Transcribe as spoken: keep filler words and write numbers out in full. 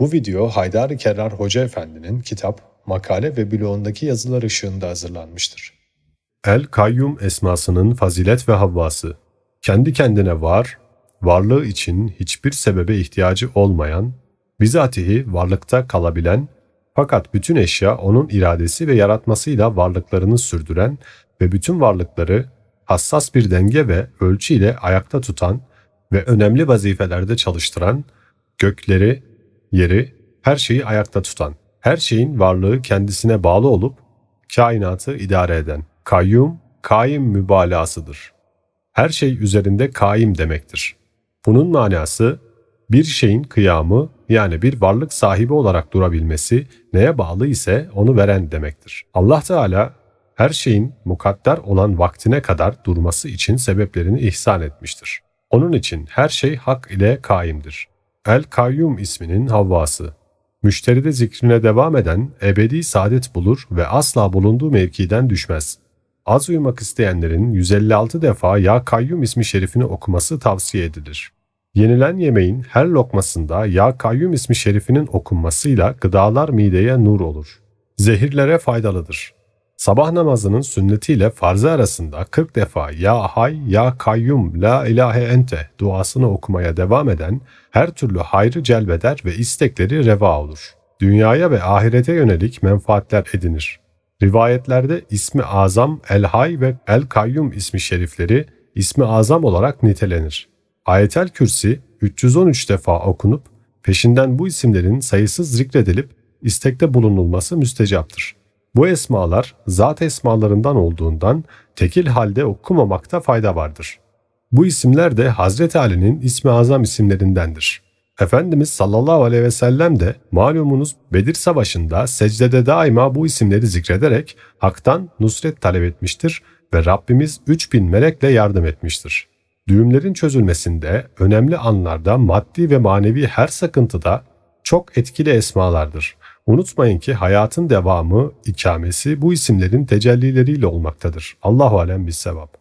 Bu video Haydar-ı Kerrar Hoca Efendi'nin kitap, makale ve bloğundaki yazılar ışığında hazırlanmıştır. El-Kayyum esmasının fazilet ve havvası. Kendi kendine var, varlığı için hiçbir sebebe ihtiyacı olmayan, bizatihi varlıkta kalabilen, fakat bütün eşya onun iradesi ve yaratmasıyla varlıklarını sürdüren ve bütün varlıkları hassas bir denge ve ölçü ile ayakta tutan ve önemli vazifelerde çalıştıran, gökleri, yeri, her şeyi ayakta tutan, her şeyin varlığı kendisine bağlı olup kainatı idare eden. Kayyum, kaim mübalağasıdır. Her şey üzerinde kaim demektir. Bunun manası, bir şeyin kıyamı yani bir varlık sahibi olarak durabilmesi neye bağlı ise onu veren demektir. Allah Teala her şeyin mukadder olan vaktine kadar durması için sebeplerini ihsan etmiştir. Onun için her şey hak ile kaimdir. El-Kayyum isminin havvası, müşteride zikrine devam eden ebedi saadet bulur ve asla bulunduğu mevkiden düşmez. Az uyumak isteyenlerin yüz elli altı defa Ya Kayyum ismi şerifini okuması tavsiye edilir. Yenilen yemeğin her lokmasında Ya Kayyum ismi şerifinin okunmasıyla gıdalar mideye nur olur. Zehirlere faydalıdır. Sabah namazının sünnetiyle farzı arasında kırk defa Ya Hay, Ya Kayyum, La İlahe Ente duasını okumaya devam eden her türlü hayrı celbeder ve istekleri reva olur. Dünyaya ve ahirete yönelik menfaatler edinir. Rivayetlerde İsmi Azam, El Hay ve El Kayyum ismi şerifleri İsmi Azam olarak nitelenir. Ayet-el kürsi üç yüz on üç defa okunup peşinden bu isimlerin sayısız zikredilip istekte bulunulması müstecaptır. Bu esmalar zat esmalarından olduğundan tekil halde okumamakta fayda vardır. Bu isimler de Hazreti Ali'nin İsmi Azam isimlerindendir. Efendimiz sallallahu aleyhi ve sellem de malumunuz Bedir Savaşı'nda secdede daima bu isimleri zikrederek haktan nusret talep etmiştir ve Rabbimiz üç bin melekle yardım etmiştir. Düğümlerin çözülmesinde önemli anlarda maddi ve manevi her sıkıntıda çok etkili esmalardır. Unutmayın ki hayatın devamı, ikamesi bu isimlerin tecellileriyle olmaktadır. Allahu alem bissevap.